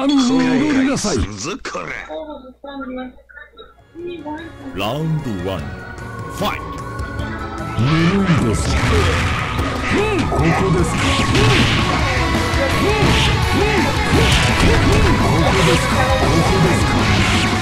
神に祈りなさい。ラウンドワン、ファイト。眠いです。ここですか。お別れです。ここですか。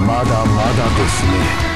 まだまだですね。